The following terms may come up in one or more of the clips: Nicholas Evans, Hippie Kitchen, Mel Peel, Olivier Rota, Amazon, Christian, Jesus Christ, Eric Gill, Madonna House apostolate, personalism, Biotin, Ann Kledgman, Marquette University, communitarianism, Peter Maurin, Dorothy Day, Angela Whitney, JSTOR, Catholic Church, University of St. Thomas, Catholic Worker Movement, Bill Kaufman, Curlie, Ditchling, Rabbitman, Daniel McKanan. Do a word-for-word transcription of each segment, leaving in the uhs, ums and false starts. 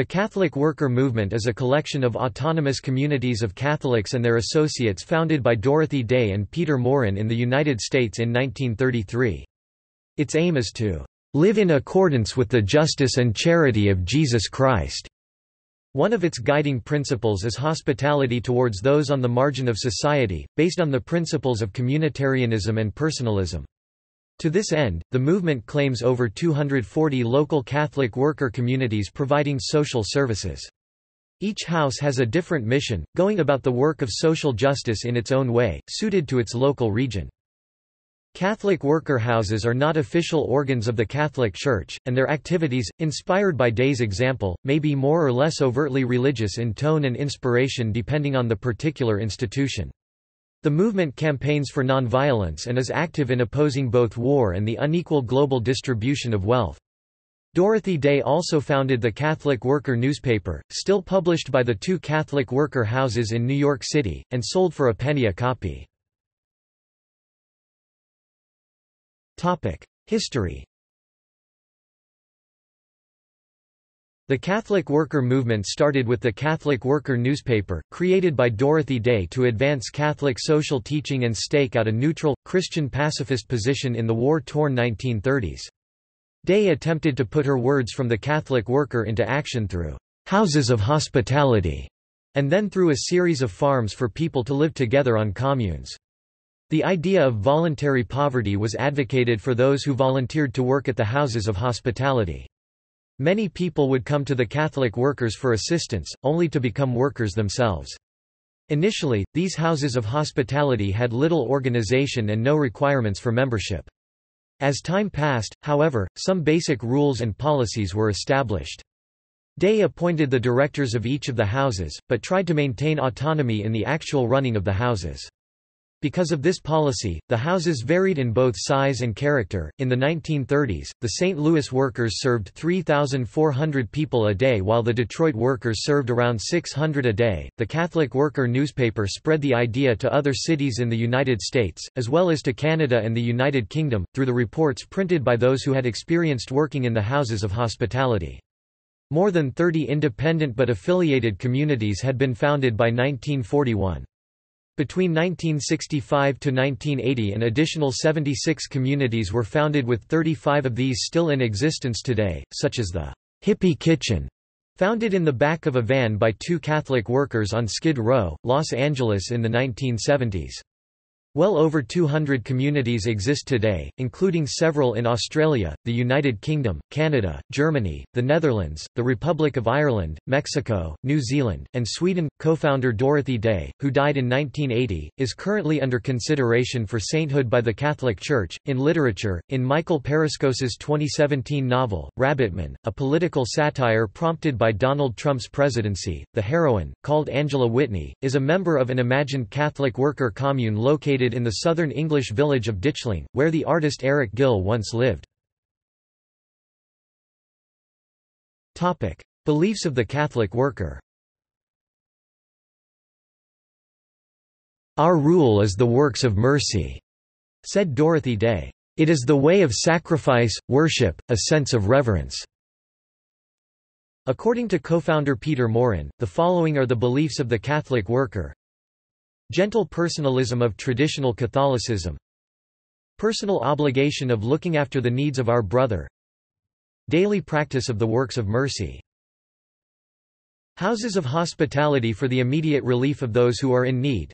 The Catholic Worker Movement is a collection of autonomous communities of Catholics and their associates founded by Dorothy Day and Peter Maurin in the United States in nineteen thirty-three. Its aim is to live in accordance with the justice and charity of Jesus Christ. One of its guiding principles is hospitality towards those on the margin of society, based on the principles of communitarianism and personalism. To this end, the movement claims over two hundred forty local Catholic worker communities providing social services. Each house has a different mission, going about the work of social justice in its own way, suited to its local region. Catholic worker houses are not official organs of the Catholic Church, and their activities, inspired by Day's example, may be more or less overtly religious in tone and inspiration depending on the particular institution. The movement campaigns for nonviolence and is active in opposing both war and the unequal global distribution of wealth. Dorothy Day also founded the Catholic Worker newspaper, still published by the two Catholic worker houses in New York City, and sold for a penny a copy. History. The Catholic Worker Movement started with the Catholic Worker newspaper, created by Dorothy Day to advance Catholic social teaching and stake out a neutral, Christian pacifist position in the war-torn nineteen thirties. Day attempted to put her words from the Catholic Worker into action through houses of hospitality, and then through a series of farms for people to live together on communes. The idea of voluntary poverty was advocated for those who volunteered to work at the houses of hospitality. Many people would come to the Catholic workers for assistance, only to become workers themselves. Initially, these houses of hospitality had little organization and no requirements for membership. As time passed, however, some basic rules and policies were established. Day appointed the directors of each of the houses, but tried to maintain autonomy in the actual running of the houses. Because of this policy, the houses varied in both size and character. In the nineteen thirties, the Saint Louis workers served three thousand four hundred people a day while the Detroit workers served around six hundred a day. The Catholic Worker newspaper spread the idea to other cities in the United States, as well as to Canada and the United Kingdom, through the reports printed by those who had experienced working in the houses of hospitality. More than thirty independent but affiliated communities had been founded by nineteen forty-one. Between nineteen sixty-five to nineteen eighty an additional seventy-six communities were founded, with thirty-five of these still in existence today, such as the Hippie Kitchen, founded in the back of a van by two Catholic workers on Skid Row, Los Angeles in the nineteen seventies. Well over two hundred communities exist today, including several in Australia, the United Kingdom, Canada, Germany, the Netherlands, the Republic of Ireland, Mexico, New Zealand, and Sweden. Co-founder Dorothy Day, who died in nineteen eighty, is currently under consideration for sainthood by the Catholic Church. In literature, in Michael Periscos's twenty seventeen novel, Rabbitman, a political satire prompted by Donald Trump's presidency, the heroine, called Angela Whitney, is a member of an imagined Catholic worker commune located in the southern English village of Ditchling, where the artist Eric Gill once lived. Topic: Beliefs of the Catholic worker. "Our rule is the works of mercy," said Dorothy Day. "It is the way of sacrifice, worship, a sense of reverence." According to co-founder Peter Maurin, the following are the beliefs of the Catholic worker: gentle personalism of traditional Catholicism, personal obligation of looking after the needs of our brother, daily practice of the works of mercy. Houses of hospitality for the immediate relief of those who are in need.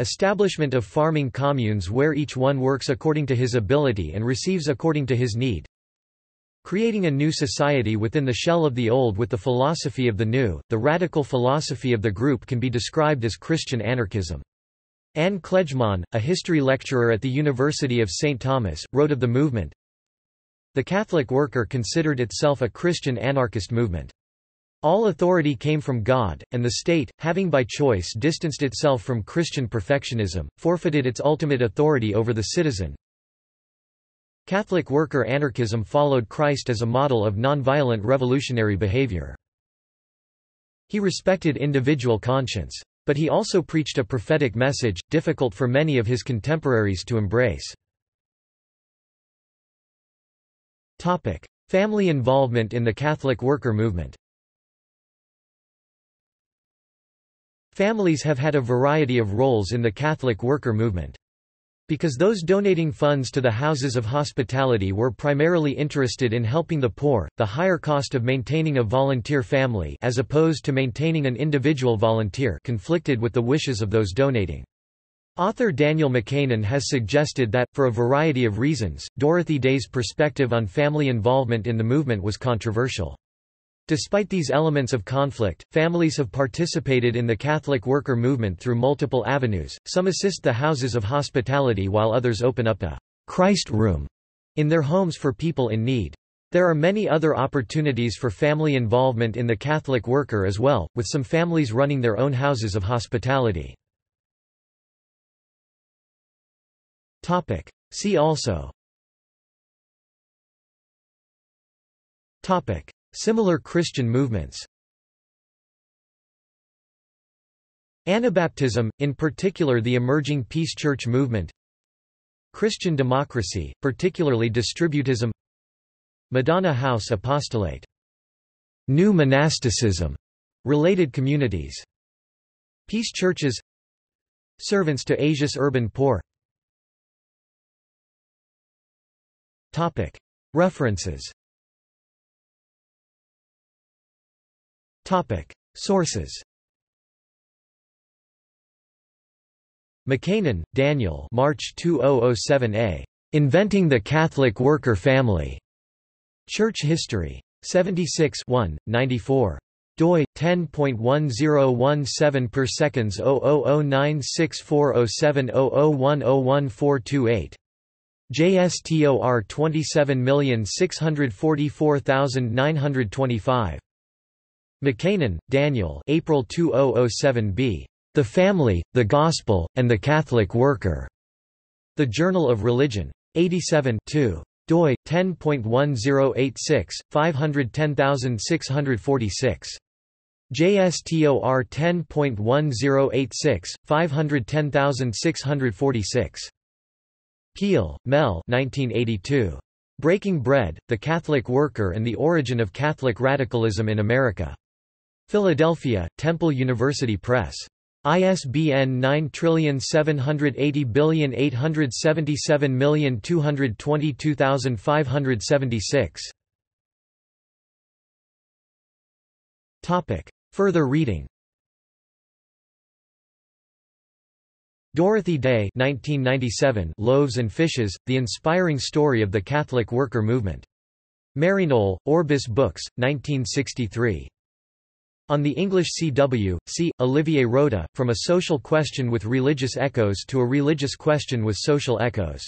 Establishment of farming communes where each one works according to his ability and receives according to his need. Creating a new society within the shell of the old with the philosophy of the new. The radical philosophy of the group can be described as Christian anarchism. Ann Kledgman, a history lecturer at the University of Saint Thomas, wrote of the movement, "The Catholic worker considered itself a Christian anarchist movement. All authority came from God, and the state, having by choice distanced itself from Christian perfectionism, forfeited its ultimate authority over the citizen. Catholic worker anarchism followed Christ as a model of nonviolent revolutionary behavior. He respected individual conscience. But he also preached a prophetic message, difficult for many of his contemporaries to embrace." Family involvement in the Catholic worker movement. Families have had a variety of roles in the Catholic worker movement. Because those donating funds to the houses of hospitality were primarily interested in helping the poor, the higher cost of maintaining a volunteer family as opposed to maintaining an individual volunteer conflicted with the wishes of those donating. Author Daniel McKanan has suggested that, for a variety of reasons, Dorothy Day's perspective on family involvement in the movement was controversial. Despite these elements of conflict, families have participated in the Catholic worker movement through multiple avenues. Some assist the houses of hospitality while others open up a Christ room in their homes for people in need. There are many other opportunities for family involvement in the Catholic worker as well, with some families running their own houses of hospitality. Topic. See also. Topic. Similar Christian movements. Anabaptism, in particular the emerging Peace Church movement. Christian democracy, particularly distributism. Madonna House apostolate. New monasticism. Related communities. Peace churches. Servants to Asia's urban poor. Topic. References. Topic. Sources. McKanan, Daniel. March two thousand seven. A. Inventing the Catholic Worker Family. Church History. seventy-six, one, ninety-four. doi ten point one zero one seven per seconds zero zero zero nine six four zero seven zero zero one zero one four two eight. J S T O R twenty-seven million six hundred forty-four thousand nine hundred twenty-five. McKanan, Daniel. April two thousand seven. B. The Family, the Gospel, and the Catholic Worker. The Journal of Religion. eighty-seven, two. doi ten point one zero eight six, five one zero six four six. J S T O R ten point one zero eight six, five one zero six four six. Peel, Mel. nineteen eighty-two. Breaking Bread, The Catholic Worker and the Origin of Catholic Radicalism in America. Philadelphia, Temple University Press. I S B N nine seven eight zero eight seven seven two two two five seven six. Topic. Further reading. Dorothy Day, nineteen ninety-seven. Loaves and Fishes, The Inspiring Story of the Catholic Worker Movement. Maryknoll, Orbis Books, nineteen sixty-three. On the English C W, C. Olivier Rota, From a Social Question with Religious Echoes to a Religious Question with Social Echoes.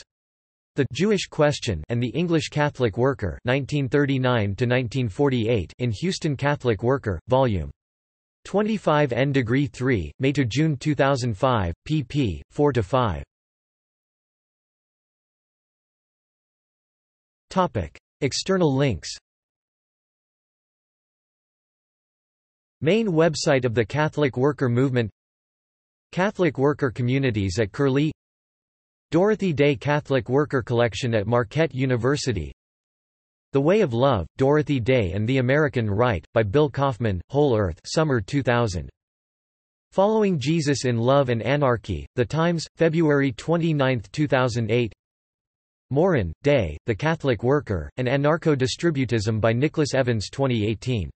The Jewish Question and the English Catholic Worker, nineteen thirty-nine to nineteen forty-eight, in Houston Catholic Worker, Volume twenty-five N Degree three, May to June two thousand five, pp. four to five. Topic. External links. Main website of the Catholic Worker Movement. Catholic Worker Communities at Curlie. Dorothy Day Catholic Worker Collection at Marquette University. The Way of Love, Dorothy Day and the American Right, by Bill Kaufman, Whole Earth, Summer two thousand. Following Jesus in Love and Anarchy, The Times, February twenty-ninth, two thousand eight. Maurin, Day, The Catholic Worker, and Anarcho-Distributism by Nicholas Evans twenty eighteen.